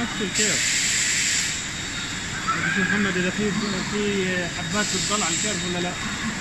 نفس الكيرف. شوف محمد اذا في حبات بتطلع الكيرف ولا لا.